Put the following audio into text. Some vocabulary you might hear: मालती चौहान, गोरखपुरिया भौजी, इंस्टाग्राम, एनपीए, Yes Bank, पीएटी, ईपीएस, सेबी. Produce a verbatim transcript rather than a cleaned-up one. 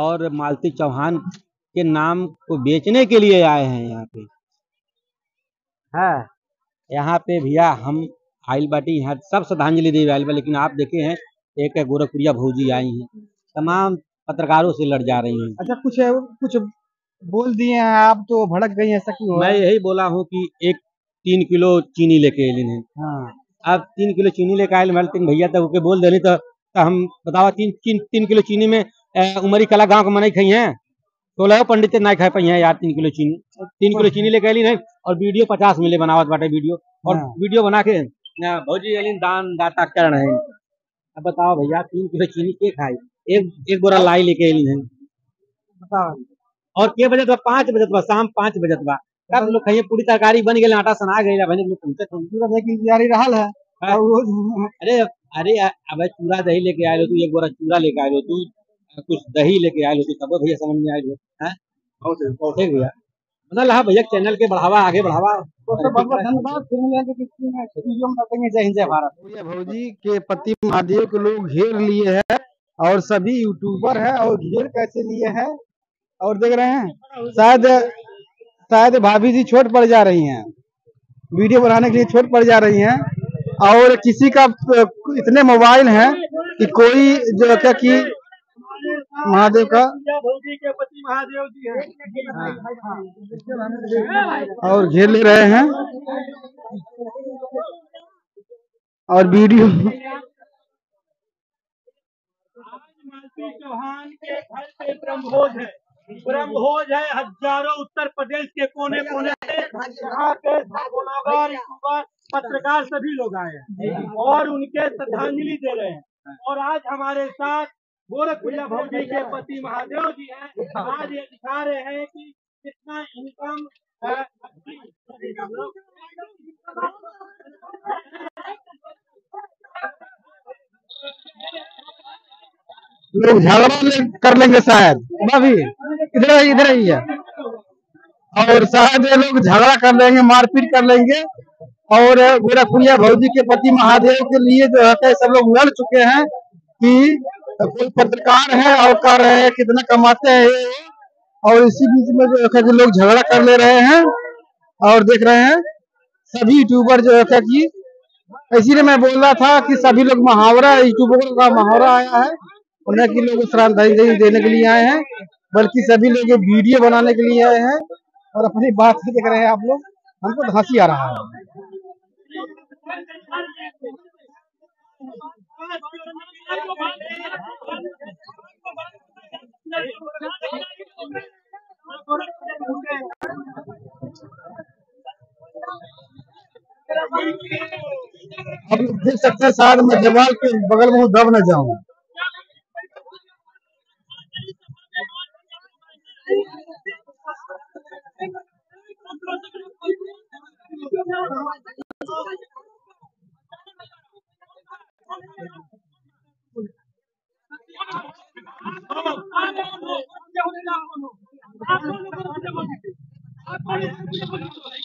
और मालती चौहान के नाम को बेचने के लिए आए हैं यहाँ पे। हाँ, यहाँ पे भैया हम आइल बाटी, यहाँ सब श्रद्धांजलि दी आइल बाटी, लेकिन आप देखे हैं एक है गोरखपुरिया भौजी आई हैं, तमाम पत्रकारों से लड़ जा रही हैं। अच्छा, कुछ है, कुछ बोल दिए हैं आप तो भड़क गई हैं, ऐसा क्यों? मैं यही बोला हूँ कि एक तीन किलो चीनी लेके आए। हाँ, अब तीन किलो चीनी लेके आए भैया तक के बोल दे तो, तो हम बतावा तीन तीन तीन किलो चीनी में उमरी कला गाँव के मनाई खाई है, सोलह पंडित ना खा पाई है यार। तीन किलो चीनी तीन किलो चीनी लेके आई और वीडियो पचास मिले बनावत बाटे वीडियो, और वीडियो बना के भौजी अली दान दाता करण है। अब बताओ भैया तीन किलो चीनी के खाई, एक एक बोरा लाई लेके आई है बताओ। और के बजट बा? पाँच बजट बा, शाम पाँच बजट बा। सब लोग खाइए, पूरी तरकारी बन गए, आटा सना गए, है। अरे अरे अब चूरा दही लेके आये तू, एक बोरा चूरा लेके आये तू, कुछ दही लेके आये तू, तब भैया समझ में आये हो भैया। मतलब भैया चैनल के बढ़ावा, आगे बढ़ावा। जय हिंद जय भारत। भौजी के पति महादेव के लोग घेर लिए है और सभी यूट्यूबर है, और घेर कैसे लिए है और देख रहे हैं, शायद शायद भाभी जी छोट पड़ जा रही हैं, वीडियो बनाने के लिए छोट पड़ जा रही हैं। और किसी का इतने मोबाइल हैं कि कोई जो क्या कि महादेव का और घेर ले रहे हैं और वीडियो। मालती चौहान के घर पे ब्रह्मभोज है, ब्रह्मभोज है हजारों उत्तर प्रदेश के कोने कोने से यहाँ पे ब्लॉगर, यूट्यूबर, पत्रकार सभी लोग आए हैं और उनके श्रद्धांजलि दे रहे हैं। और आज हमारे साथ गोरखपुरिया भौजी के पति महादेव जी हैं। आज ये दिखा रहे हैं कि कितना इनकम लोग झगड़ा कर लेंगे शायद, भाभी इधर इधर ही है, और शायद ये लोग झगड़ा कर लेंगे, मारपीट कर लेंगे। और गोरखपुरिया भौजी के पति महादेव के लिए जो है सब लोग लड़ चुके हैं कि कोई पत्रकार है और कह रहे हैं कितना कमाते हैं ये, और इसी बीच में जो है लोग झगड़ा कर ले रहे हैं। और देख रहे हैं सभी यूट्यूबर जो है कि, इसीलिए मैं बोल रहा था कि सभी लोग मुहावरा, यूट्यूबर का मुहावरा आया है, उन्हें कि लोग श्रद्धांजलि देने के लिए आए हैं, बल्कि सभी लोग वीडियो बनाने के लिए आए हैं। और अपनी बात देख रहे हैं आप लोग, हमको तो हंसी आ रहा है। अब देख सकते हैं शायद मैं जवाल के बगल में दब न जाऊं। आप लोग